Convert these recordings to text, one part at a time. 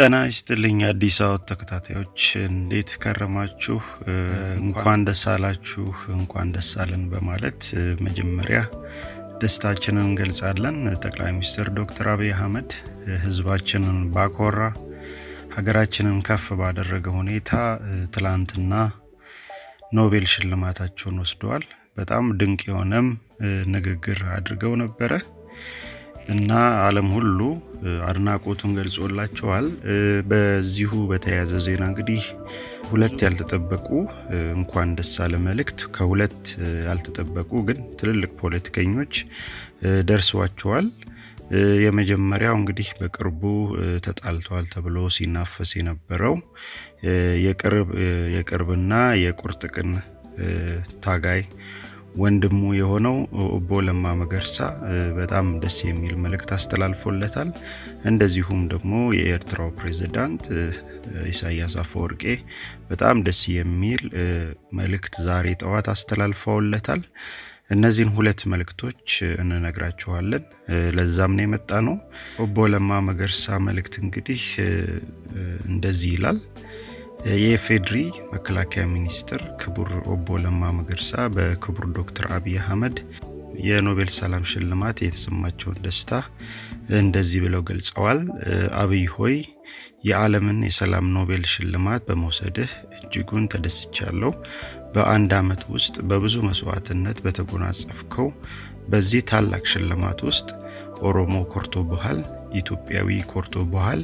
ጤና ይስጥልኝ አዲስ አበባ ተከታታዮች እንዴት ከረማችሁ እንኳን ደስ አላችሁ እንኳን ደስ አለን በማለት መጀመሪያ ደስታችንን እንገልጻለን ጠቅላይ ሚኒስትር ዶክተር አብይ አህመድ ህዝባችንን ባኮራ ሀገራችንን ከፍ ባደረገ ሁኔታ ትላንትና ኖቤል ሽልማታቸውን ወስደዋል በጣም ድንቅ የሆነም ንግግር አድርገው ነበር እና ዓለም ሁሉ አድናቆቱን ገልጾላቸዋል በዚሁ በተያያዘ ዜና እንግዲህ ሁለት ያልተጠበቁ እንኳን ደስ አለ መልእክት ከሁለት ያልተጠበቁ ግን ትልልቅ ፖለቲከኞች ደርሷቸዋል የመጀመሪያው እንግዲህ በቅርቡ ተጣልቷል ተብሎ ሲናፈስ የነበረው የቅርብና የቁርጥቅን ታጋይ ወንድሙ የሆነው ኦቦ ለማ መገርሳ በጣም ደስ የሚል መልእክት አስተላልፎለታል እንደዚሁም ደግሞ የኤርትራው ፕሬዝዳንት ኢሳያስ አፈወርቄ በጣም ደስ የሚል መልእክት ዛሬ ጠዋት አስተላልፈውለታል እነዚህን ሁለት መልእክቶች እንነግራችኋለን ለዛም ነው የመጣነው ኦቦ ለማ መገርሳ መልእክት እንግዲህ እንደዚህ ይላል የፌድሪ መከላከያ ሚኒስትር ክቡር ኦቦ ለማ መገርሳ በክቡር ዶክተር አብይ አህመድ የኖቤል ሰላም ሽልማት የተሰማቸው ደስታ እንደዚህ ብለው ገልጸዋል አብይ ሆይ የዓለምን የሰላም ኖቤል ሽልማት በመውሰድህ እጅጉን ተደስቻለሁ በአንድ አመት ውስጥ በብዙ መስዋዕትነት በተጎናጸፍከው በዚህ ታላቅ ሽልማት ውስጥ ኦሮሞ ኮርቶብሃል ኢትዮጵያዊ ኮርቶብሃል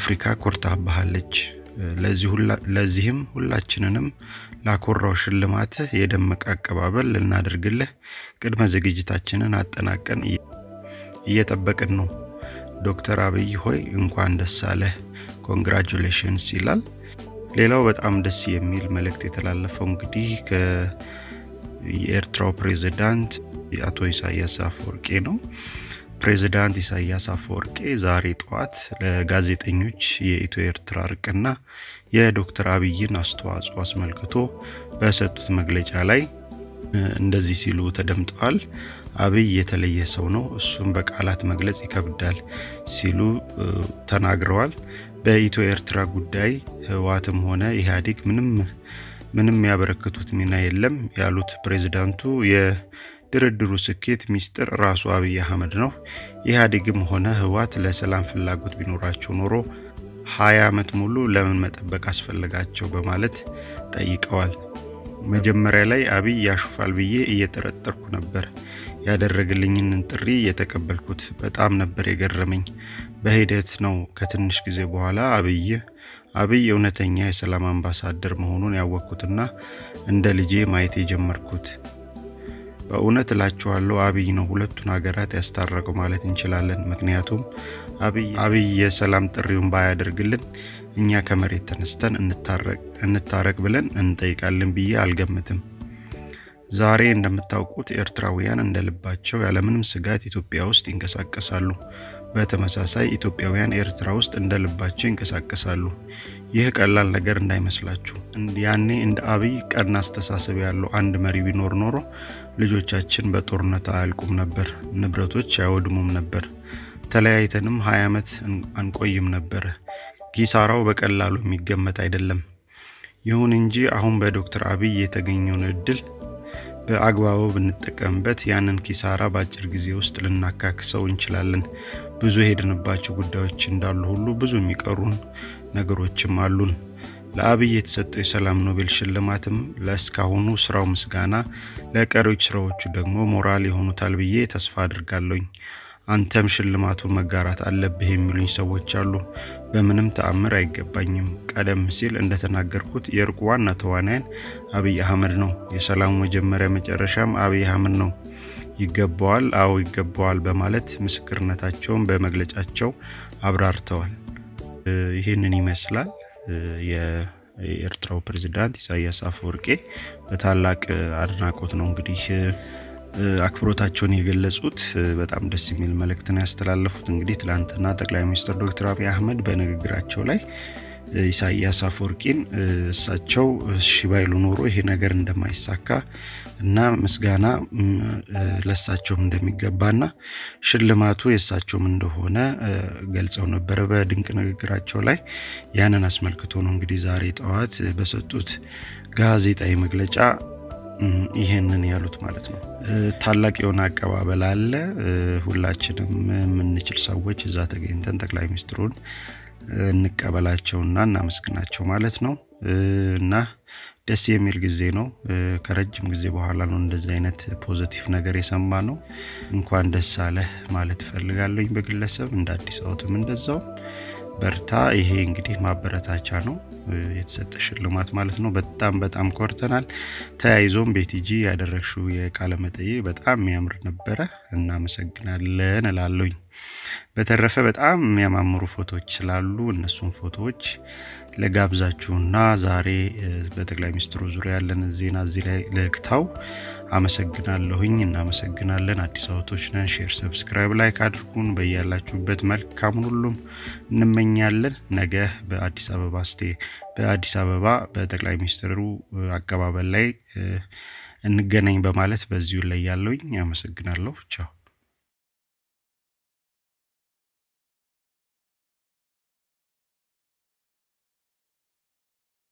አፍሪካ ኮርታብሃለች ለዚህም ሁላችንንም ላኮራው ሽልማት የደመቀ አቀባበል ልናደርግልህ ቅድመ ዝግጅታችንን አጠናቀን እየተጠበቅን ነው ዶክተር አብይ ሆይ እንኳን ደስ አለህ ኮንግራቹሌሽንስ ይላል ሌላው በጣም ደስ የሚል መልእክት የተላለፈው እንግዲህ የኤርትራው ፕሬዝዳንት አቶ ኢሳያስ አፈወርቄ ነው ፕሬዝዳንት ኢሳያስ አፈወርቄ ዛሬ ጠዋት ለጋዜጠኞች የኢትዮ ኤርትራ ርቅና የዶክተር አብይን አስተዋጽኦ አስመልክቶ በሰጡት መግለጫ ላይ እንደዚህ ሲሉ ተደምጠዋል አብይ የተለየ ሰው ነው እሱን በቃላት መግለጽ ይከብዳል ሲሉ ተናግረዋል በኢትዮ ኤርትራ ጉዳይ ህዋትም ሆነ ኢህአዴግ ምንም ያበረከቱት ሚና የለም ያሉት ፕሬዝዳንቱ ድርድሩ ስኬት ሚስጥር ራሱ አብይ አህመድ ነው ኢህአዴግም ሆነ ህዋት ለሰላም ፍላጎት ቢኖራቸው ኖሮ 20 አመት ሙሉ ለምን መጠበቅ አስፈልጋቸው በማለት ጠይቀዋል መጀመሪያ ላይ አብይ ያሹፋል ብዬ እየተረጠርኩ ነበር ያደረግልኝን ጥሪ የተቀበልኩት በጣም ነበር የገረመኝ በሂደት ነው ከትንሽ ጊዜ በኋላ አብይ እውነተኛ የሰላም አምባሳደር መሆኑን ያወቅኩትና እንደ ልጄ ማየት የጀመርኩት በእውነት ላችኋለሁ አብይ ነው ሁለቱን ሀገራት ያስታረቀው ማለት እንችላለን ምክንያቱም አብይ የሰላም ጥሪውን ባያደርግልን እኛ ከመሬት ተነስተን እንታረቅ ብለን እንጠይቃለን ብዬ አልገምትም ዛሬ እንደምታውቁት ኤርትራውያን እንደልባቸው ያለምንም ስጋት ኢትዮጵያ ውስጥ ይንቀሳቀሳሉ በተመሳሳይ ኢትዮጵያውያን ኤርትራ ውስጥ እንደልባቸው ይንቀሳቀሳሉ ይህ ቀላል ነገር እንዳይመስላችሁ ያኔ እንደ አብይ ቀና አስተሳሰብ ያለው አንድ መሪ ቢኖር ኖሮ ልጆቻችን በጦርነት አያልቁም ነበር ንብረቶች አይወድሙም ነበር ተለያይተንም 20 አመት አንቆይም ነበር ኪሳራው በቀላሉ የሚገመት አይደለም ይሁን እንጂ አሁን በዶክተር አብይ የተገኘውን እድል በአግባቡ ብንጠቀምበት ያንን ኪሳራ ባጭር ጊዜ ውስጥ ልናካክሰው እንችላለን ብዙ ሄድንባቸው ጉዳዮች እንዳሉ ሁሉ ብዙ የሚቀሩን ነገሮችም አሉን ለአብይ የተሰጠው የሰላም ኖቤል ሽልማትም ለስካሁኑ ስራው ምስጋና ለቀሪዎች ስራዎቹ ደግሞ ሞራል የሆኑታል ብዬ ተስፋ አድርጋለሁ አንተም ሽልማቱን መጋራት አለብህ የሚሉኝ ሰዎች አሉ በምንም ተአምር አይገባኝም ቀደም ሲል እንደተናገርኩት የርቁ ዋና ተዋናይ አብይ አህመድ ነው የሰላሙ መጀመሪያ መጨረሻም አብይ አህመድ ነው ይገባዋል አው ይገባዋል በማለት ምስክርነታቸውን በመግለጫቸው አብራርተዋል ይሄንን ይመስላል የኤርትራው ፕሬዝዳንት ኢሳያስ አፈወርቄ በታላቅ አድናቆት ነው እንግዲህ አክብሮታቸውን የገለጹት በጣም ደስ የሚል መልእክትን ያስተላልፉት እንግዲህ ትላንትና ጠቅላይ ሚኒስትር ዶክተር አብይ አህመድ በንግግራቸው ላይ ኢሳያስ አፈወርቂን እሳቸው እሺ ባይሉ ኖሮ ይሄ ነገር እንደማይሳካ እና መስጋና ለሳቸው እንደሚገባና ሽልማቱ የሳቸውም እንደሆነ ገልጸው ነበር በድንቅ ንግግራቸው ላይ ያንን አስመልክቶ ነው እንግዲህ ዛሬ ጣዋት በሰጡት ጋዜጣዊ መግለጫ ይሄንን ያሉት ማለት ነው ታላቅ የሆነ አቀባበል አለ ሁላችንም ምንችል ሰዎች እዛ ተገኝተን ጠቅላይ ሚኒስትሩን እንቀበላቸውና እናመስግናቸው ማለት ነው እና ደስ የሚል ጊዜ ነው ከረጅም ጊዜ በኋላ ነው እንደዚህ አይነት ፖዚቲቭ ነገር የሰማ ነው እንኳን ደስ አለህ ማለት ፈልጋለሁ በግለሰብ እንደ አዲስ አውጥም እንደዛው በርታ ይሄ እንግዲህ ማበረታቻ ነው የተሰጠሽልማት ማለት ነው በጣም በጣም ኮርተናል ታይዞም ቤቲጂ ያደረክሽው የቃለ መጠይ በጣም ያምር ነበር እና መሰግናለን እላለሁኝ በተረፈ በጣም ያማምሩ ፎቶዎች ስላሉ እነሱን ፎቶዎች ለጋብዛችሁና ዛሬ በጠቅላይ ሚኒስትሩ ዙሪያ ያለን ዜና እዚህ ላይ ለክታው አመሰግናለሁኝ እና መሰግናለን አዲስ አበባዎችና ሼር ሰብስክራይብ ላይክ አድርጉን በእያላችሁበት መልካሙን ሁሉ እንመኛለን ነገ በአዲስ አበባ በአዲስ አበባ በጠቅላይ ሚኒስትሩ አቀባበል ላይ እንገናኝ በማለት በዚሁ ላይ ያለውኝ አመሰግናለሁ ቻው